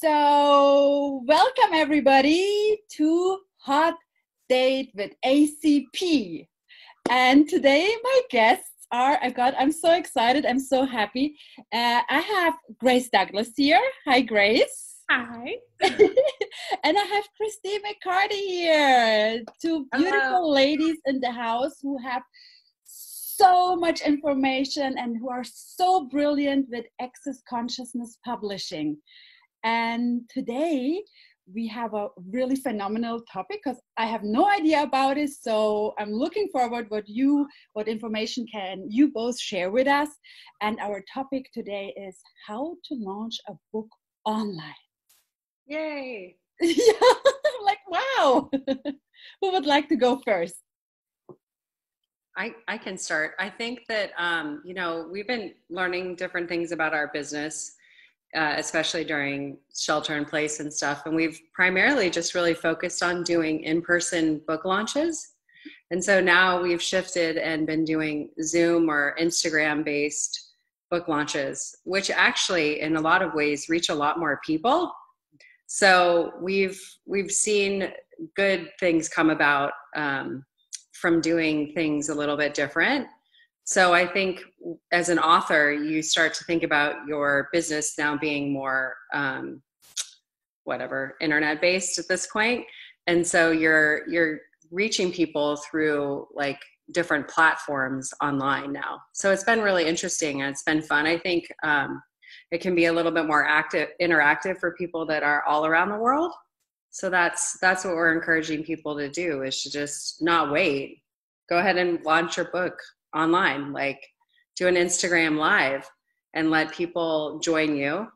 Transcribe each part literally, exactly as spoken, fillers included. So welcome everybody to Hot Date with A C P. And today my guests are, oh God, I'm so excited, I'm so happy. Uh, I have Grace Douglas here. Hi, Grace. Hi. And I have Christine McCarthy here. Two beautiful Hello. ladies in the house who have so much information and who are so brilliant with Access Consciousness Publishing. And today we have a really phenomenal topic because I have no idea about it. So I'm looking forward what you, what information can you both share with us. And our topic today is how to launch a book online. Yay. Yeah, I'm like, wow. Who would like to go first? I, I can start. I think that, um, you know, we've been learning different things about our business. Uh, especially during shelter in place and stuff. And we've primarily just really focused on doing in-person book launches. And so now we've shifted and been doing Zoom or Instagram based book launches, which actually in a lot of ways reach a lot more people. So we've, we've seen good things come about um, from doing things a little bit different. So I think as an author, you start to think about your business now being more, um, whatever, internet-based at this point. And so you're you're reaching people through like different platforms online now. So it's been really interesting and it's been fun. I think um, it can be a little bit more active, interactive for people that are all around the world. So that's that's what we're encouraging people to do, is to just not wait. Go ahead and launch your book online, like do an Instagram live and let people join you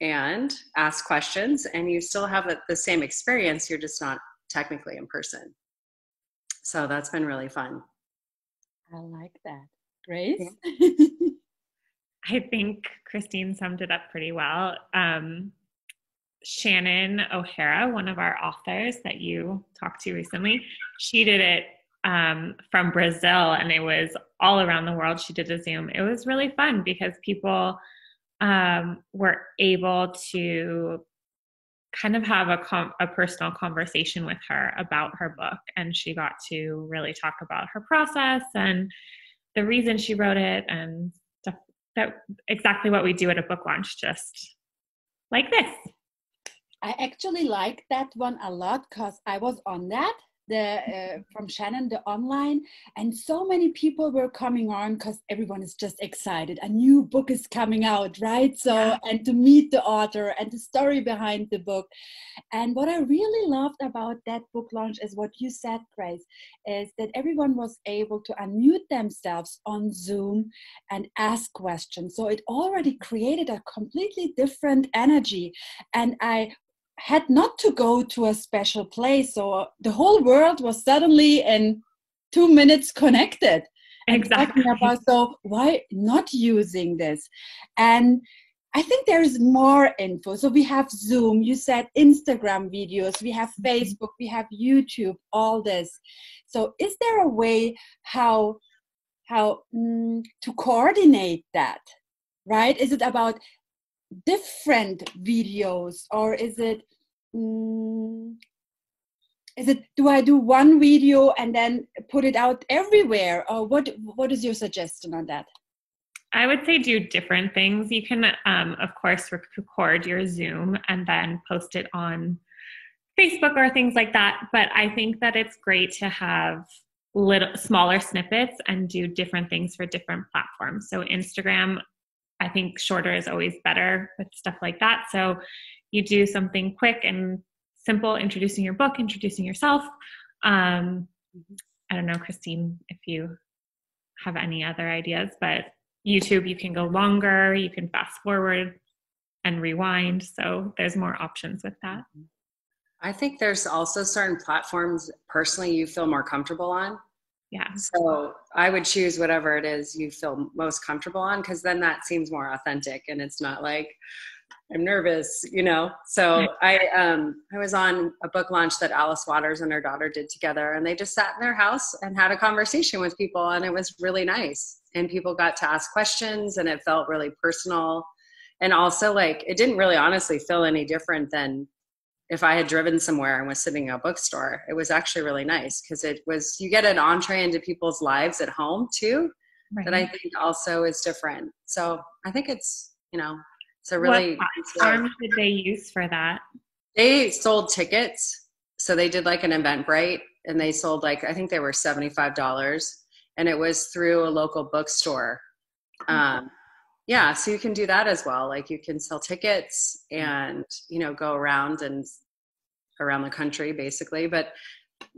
and ask questions, and you still have the same experience. You're just not technically in person. So that's been really fun. I like that. Grace? Yeah. I think Christine summed it up pretty well. Um, Shannon O'Hara, one of our authors that you talked to recently, she did it um, from Brazil, and it was all around the world. She did a Zoom. It was really fun because people, um, were able to kind of have a com a personal conversation with her about her book. And she got to really talk about her process and the reason she wrote it and stuff, that exactly what we do at a book launch, just like this. I actually like that one a lot because I was on that. The, uh, from Shannon, the online, and so many people were coming on because everyone is just excited. A new book is coming out, right? So, yeah. And to meet the author and the story behind the book. And what I really loved about that book launch is what you said, Grace, is that everyone was able to unmute themselves on Zoom and ask questions. So it already created a completely different energy. And I had not to go to a special place, so the whole world was suddenly in two minutes connected. Exactly. About, so why not using this? And I think there is more info. So we have Zoom, you said Instagram videos, we have Facebook, we have YouTube, all this. So is there a way how, how mm, to coordinate that, right? Is it about different videos, or is it mm, is it do I do one video and then put it out everywhere, or what what is your suggestion on that? I would say do different things. You can um, of course record your Zoom and then post it on Facebook or things like that, but I think that it's great to have little smaller snippets and do different things for different platforms. So Instagram, I think shorter is always better with stuff like that. So you do something quick and simple, introducing your book, introducing yourself. Um, I don't know, Christine, if you have any other ideas, but YouTube, you can go longer, you can fast forward and rewind. So there's more options with that. I think there's also certain platforms personally you feel more comfortable on. Yeah. So I would choose whatever it is you feel most comfortable on, because then that seems more authentic and it's not like I'm nervous, you know. So I um I was on a book launch that Alice Waters and her daughter did together, and they just sat in their house and had a conversation with people, and it was really nice. And people got to ask questions and it felt really personal. And also, like, it didn't really honestly feel any different than if I had driven somewhere and was sitting in a bookstore. It was actually really nice because it was, you get an entree into people's lives at home too, right, that I think also is different. So I think it's, you know, it's a really what platform nice did they use for that? They sold tickets. So they did like an Eventbrite, and they sold like, I think they were seventy-five dollars, and it was through a local bookstore. Mm-hmm. Um, yeah. So you can do that as well. Like you can sell tickets and, you know, go around and around the country basically. But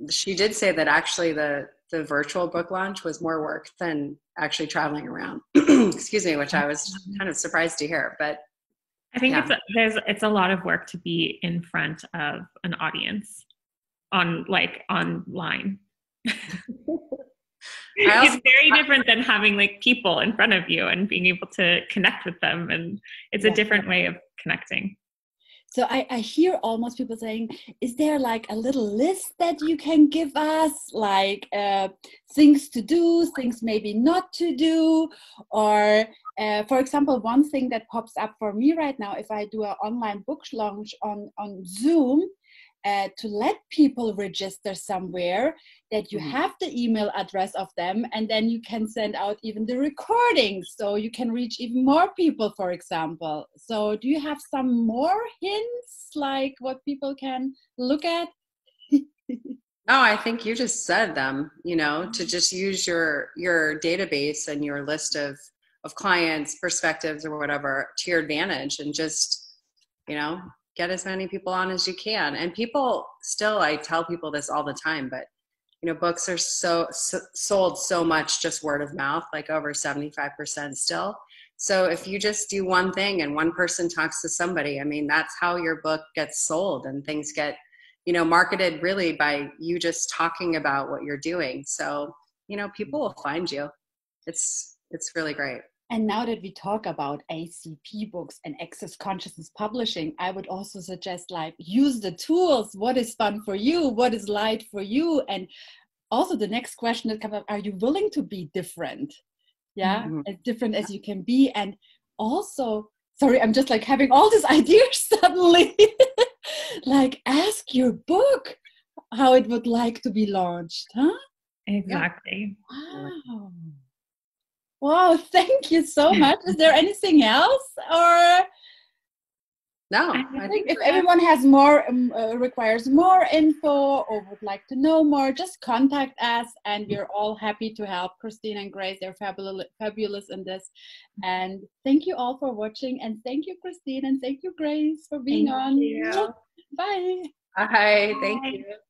she did say that actually the, the virtual book launch was more work than actually traveling around, excuse me, which I was kind of surprised to hear, but I think yeah. it's, a, there's, it's a lot of work to be in front of an audience on like online. It's very different than having like people in front of you and being able to connect with them. And it's yeah. a different way of connecting. So I, I hear almost people saying, is there like a little list that you can give us? Like uh, things to do, things maybe not to do. Or uh, for example, one thing that pops up for me right now, if I do an online book launch on, on Zoom, Uh, to let people register somewhere, that you mm-hmm. have the email address of them, and then you can send out even the recordings, so you can reach even more people, for example. So do you have some more hints, like what people can look at? Oh, I think you just said them, you know, to just use your your database and your list of, of clients, perspectives, or whatever to your advantage, and just, you know, get as many people on as you can. And people still, I tell people this all the time, but you know, books are so, so sold so much, just word of mouth, like over seventy-five percent still. So if you just do one thing and one person talks to somebody, I mean, that's how your book gets sold, and things get, you know, marketed really by you just talking about what you're doing. So, you know, people will find you. It's, it's really great. And now that we talk about A C P books and Access Consciousness Publishing, I would also suggest like use the tools. What is fun for you? What is light for you? And also the next question that comes up, are you willing to be different? Yeah, mm-hmm. as different as you can be. And also, sorry, I'm just like having all these ideas suddenly. Like ask your book how it would like to be launched, huh? Exactly. Wow. Wow, thank you so much. Is there anything else, or? No. I think, I think if everyone has more, um, uh, requires more info or would like to know more, just contact us, and we're all happy to help. Christine and Grace, they're fabulous, fabulous in this. And thank you all for watching, and thank you, Christine, and thank you, Grace, for being thank on. You. Bye. Bye. Bye. Thank you.